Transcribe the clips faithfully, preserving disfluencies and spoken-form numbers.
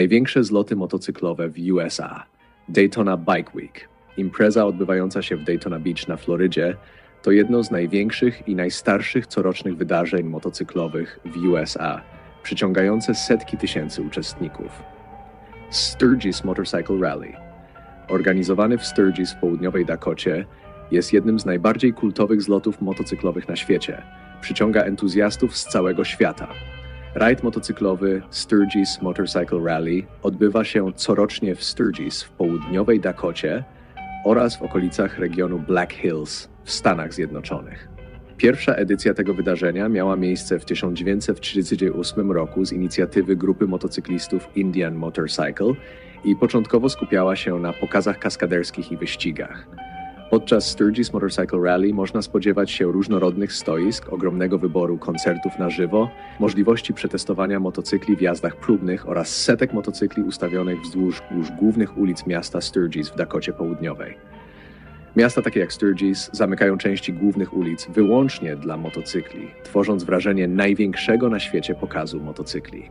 Największe zloty motocyklowe w U S A. Daytona Bike Week. Impreza odbywająca się w Daytona Beach na Florydzie to jedno z największych i najstarszych corocznych wydarzeń motocyklowych w U S A, przyciągające setki tysięcy uczestników. Sturgis Motorcycle Rally, organizowany w Sturgis w południowej Dakocie, jest jednym z najbardziej kultowych zlotów motocyklowych na świecie. Przyciąga entuzjastów z całego świata. Rajd motocyklowy Sturgis Motorcycle Rally odbywa się corocznie w Sturgis w południowej Dakocie oraz w okolicach regionu Black Hills w Stanach Zjednoczonych. Pierwsza edycja tego wydarzenia miała miejsce w tysiąc dziewięćset trzydziestym ósmym roku z inicjatywy grupy motocyklistów Indian Motorcycle i początkowo skupiała się na pokazach kaskaderskich i wyścigach. Podczas Sturgis Motorcycle Rally można spodziewać się różnorodnych stoisk, ogromnego wyboru koncertów na żywo, możliwości przetestowania motocykli w jazdach próbnych oraz setek motocykli ustawionych wzdłuż głównych ulic miasta Sturgis w Dakocie Południowej. Miasta takie jak Sturgis zamykają części głównych ulic wyłącznie dla motocykli, tworząc wrażenie największego na świecie pokazu motocykli.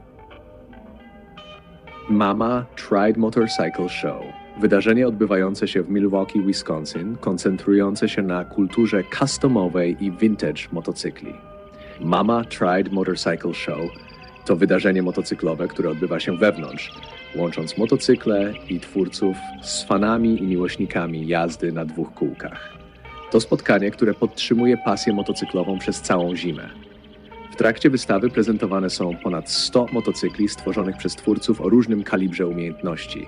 Mama Tried Motorcycle Show. Wydarzenie odbywające się w Milwaukee, Wisconsin, koncentrujące się na kulturze customowej i vintage motocykli. Mama Tried Motorcycle Show to wydarzenie motocyklowe, które odbywa się wewnątrz, łącząc motocykle i twórców z fanami i miłośnikami jazdy na dwóch kółkach. To spotkanie, które podtrzymuje pasję motocyklową przez całą zimę. W trakcie wystawy prezentowane są ponad sto motocykli stworzonych przez twórców o różnym kalibrze umiejętności,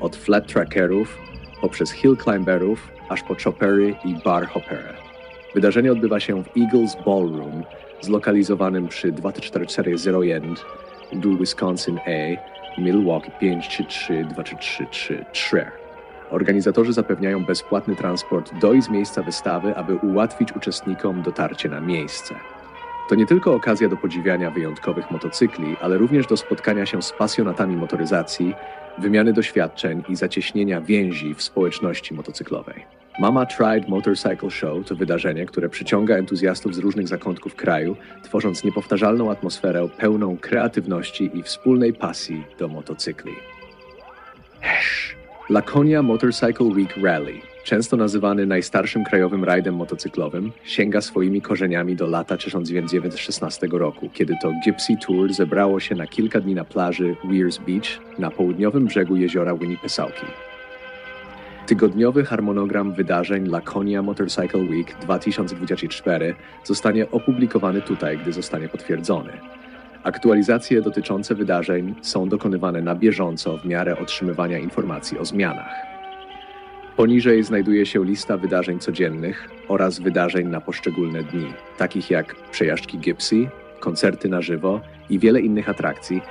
od flat trackerów, poprzez hill climberów, aż po choppery i bar hoppery. Wydarzenie odbywa się w Eagles Ballroom, zlokalizowanym przy dwa cztery cztery zero jeden do Wisconsin A, Milwaukee pięć trzy trzy dwa trzy trzy trzy. Organizatorzy zapewniają bezpłatny transport do i z miejsca wystawy, aby ułatwić uczestnikom dotarcie na miejsce. To nie tylko okazja do podziwiania wyjątkowych motocykli, ale również do spotkania się z pasjonatami motoryzacji, wymiany doświadczeń i zacieśnienia więzi w społeczności motocyklowej. Mama Tried Motorcycle Show to wydarzenie, które przyciąga entuzjastów z różnych zakątków kraju, tworząc niepowtarzalną atmosferę pełną kreatywności i wspólnej pasji do motocykli. Laconia Motorcycle Week Rally, często nazywany najstarszym krajowym rajdem motocyklowym, sięga swoimi korzeniami do lata tysiąc dziewięćset szesnastego roku, kiedy to Gypsy Tour zebrało się na kilka dni na plaży Weirs Beach na południowym brzegu jeziora Winnipesaukee. Tygodniowy harmonogram wydarzeń Laconia Motorcycle Week dwa tysiące dwudziesty czwarty zostanie opublikowany tutaj, gdy zostanie potwierdzony. Aktualizacje dotyczące wydarzeń są dokonywane na bieżąco w miarę otrzymywania informacji o zmianach. Poniżej znajduje się lista wydarzeń codziennych oraz wydarzeń na poszczególne dni, takich jak przejażdżki Gypsy, koncerty na żywo i wiele innych atrakcji,